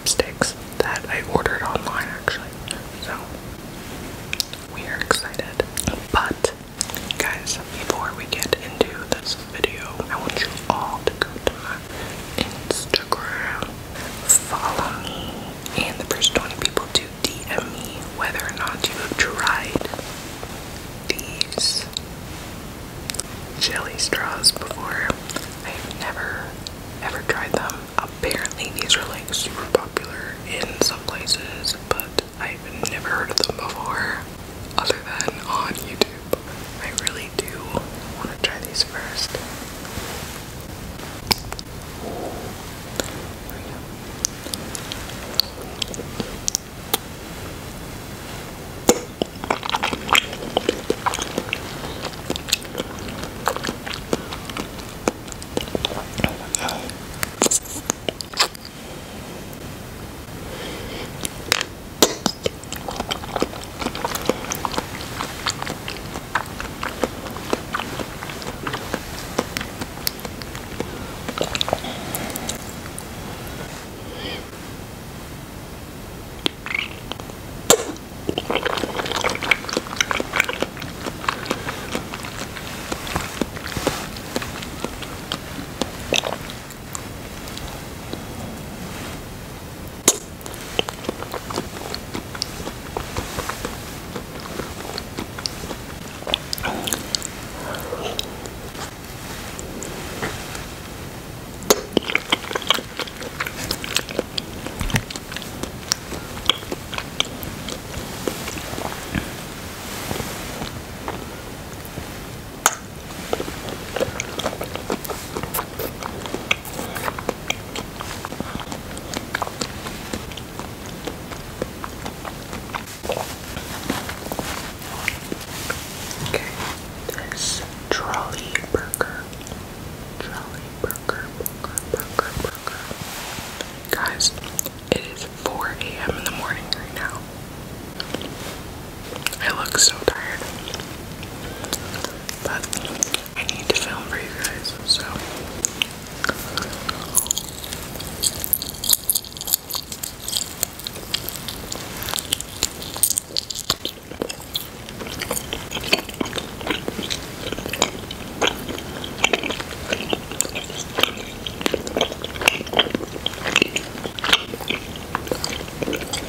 chopsticks that I ordered online, actually. So, we are excited. But, guys, before we get into this video, I want you all to go to my Instagram, follow me, and the first 20 people to DM me whether or not you have tried these jelly straws before. I've never tried them. Apparently these are like super popular in some places, but I've never heard of them before other than on YouTube. I really do want to try these first. There we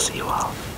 See you all.